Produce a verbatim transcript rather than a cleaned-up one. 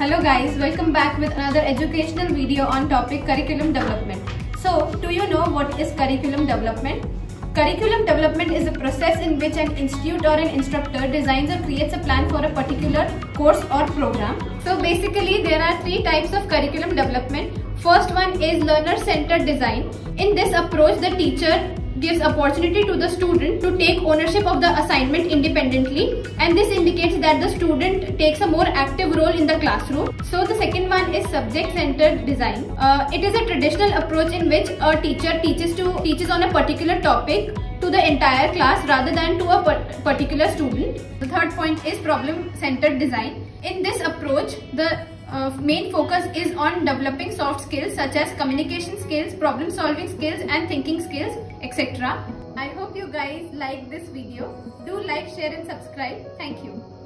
Hello guys, welcome back with another educational video on topic curriculum development. So, do you know what is curriculum development? Curriculum development is a process in which an institute or an instructor designs or creates a plan for a particular course or program. So basically there are three types of curriculum development. First one is learner-centered design. In this approach, the teacher gives opportunity to the student to take ownership of the assignment independently, and this indicates that the student takes a more active role in the classroom. So the second one is subject-centered design. Uh, it is a traditional approach in which a teacher teaches to teaches on a particular topic to the entire class rather than to a particular student. The third point is problem-centered design. In this approach, the Uh, main focus is on developing soft skills such as communication skills, problem solving skills and thinking skills, et cetera. I hope you guys like this video. Do like, share and subscribe. Thank you.